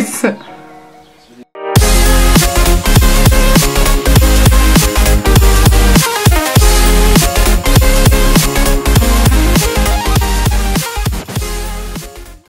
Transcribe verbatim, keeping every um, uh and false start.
please.